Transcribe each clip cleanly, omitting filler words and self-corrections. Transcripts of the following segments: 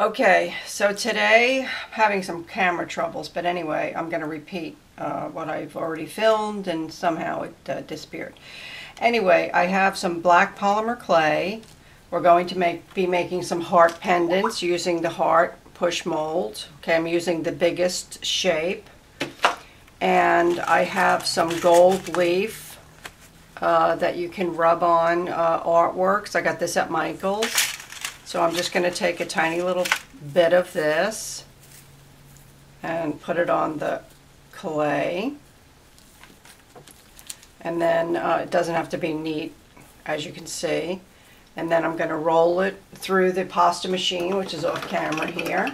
Okay, so today I'm having some camera troubles, but anyway, I'm going to repeat what I've already filmed, and somehow it disappeared. Anyway, I have some black polymer clay. We're going to be making some heart pendants using the heart push mold. Okay, I'm using the biggest shape, and I have some gold leaf that you can rub on artworks. I got this at Michael's. So I'm just going to take a tiny little bit of this and put it on the clay. And then it doesn't have to be neat, as you can see. And then I'm going to roll it through the pasta machine, which is off camera here.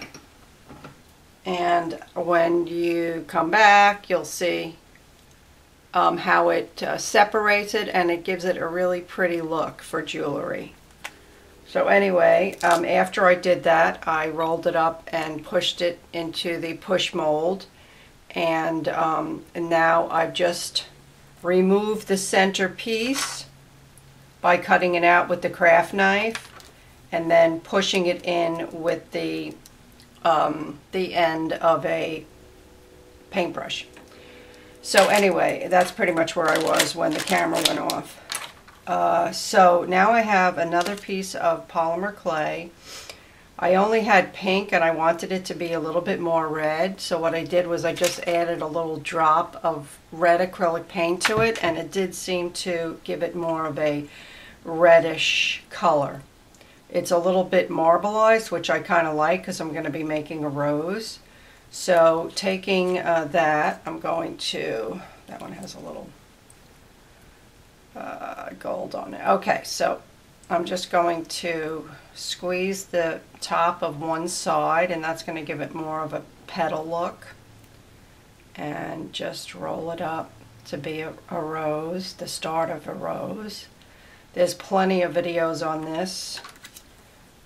And when you come back, you'll see how it separates it, and it gives it a really pretty look for jewelry. So anyway, after I did that, I rolled it up and pushed it into the push mold, and now I've just removed the center piece by cutting it out with the craft knife, and then pushing it in with the end of a paintbrush. So anyway, that's pretty much where I was when the camera went off. So now I have another piece of polymer clay. I only had pink and I wanted it to be a little bit more red, so what I did was I just added a little drop of red acrylic paint to it, and it did seem to give it more of a reddish color. It's a little bit marbleized, which I kind of like because I'm going to be making a rose. So taking that, I'm going to, that one has a little gold on it. Okay, so I'm just going to squeeze the top of one side, and that's going to give it more of a petal look, and just roll it up to be a rose, the start of a rose. There's plenty of videos on this.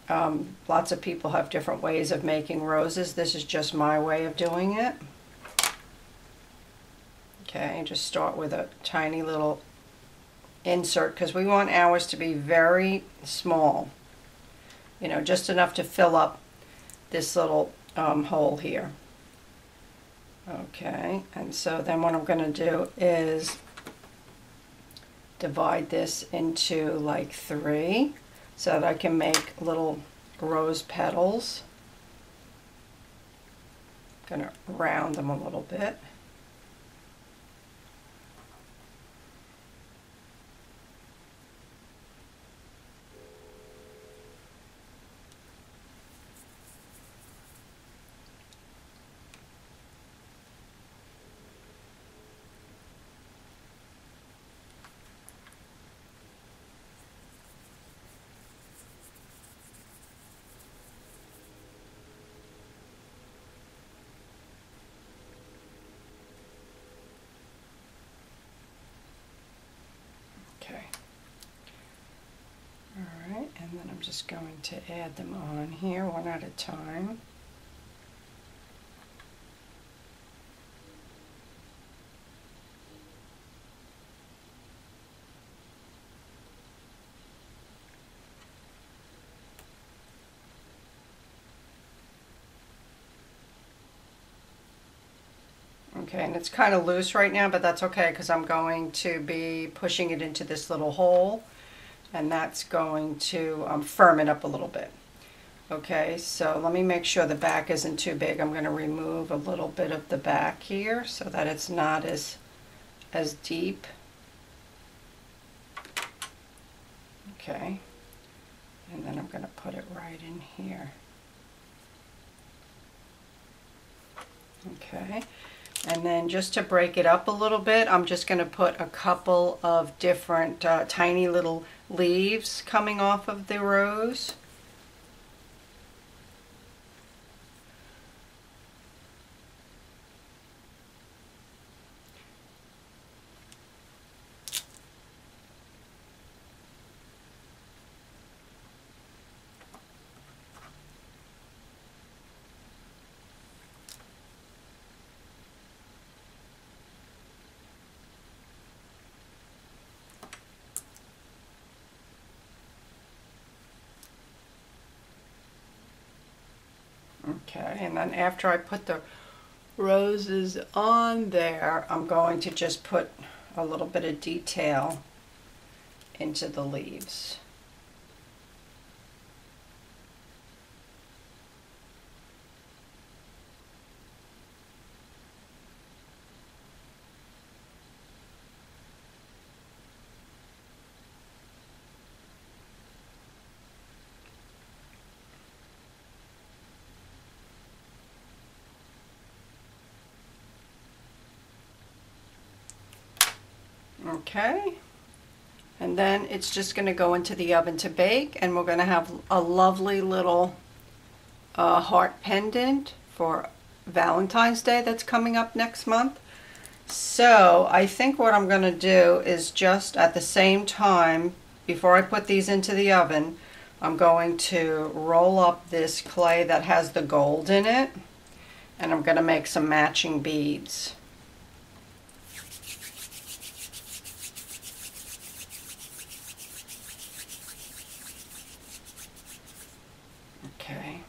Lots of people have different ways of making roses. This is just my way of doing it. Okay, just start with a tiny little insert, because we want ours to be very small, you know, just enough to fill up this little hole here. Okay, and so then what I'm going to do is divide this into like three so that I can make little rose petals. I'm going to round them a little bit. And then I'm just going to add them on here one at a time. Okay, and it's kind of loose right now, but that's okay because I'm going to be pushing it into this little hole, and that's going to firm it up a little bit. Okay, so let me make sure the back isn't too big. I'm going to remove a little bit of the back here so that it's not as deep. Okay, and then I'm going to put it right in here. Okay, and then just to break it up a little bit, I'm just going to put a couple of different tiny little leaves coming off of the rose. Okay, and then after I put the roses on there, I'm going to just put a little bit of detail into the leaves. Okay, and then it's just going to go into the oven to bake, and we're going to have a lovely little heart pendant for Valentine's Day that's coming up next month. So I think what I'm going to do is just at the same time, before I put these into the oven, I'm going to roll up this clay that has the gold in it, and I'm going to make some matching beads. Okay.